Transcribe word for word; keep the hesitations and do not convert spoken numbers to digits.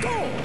Go!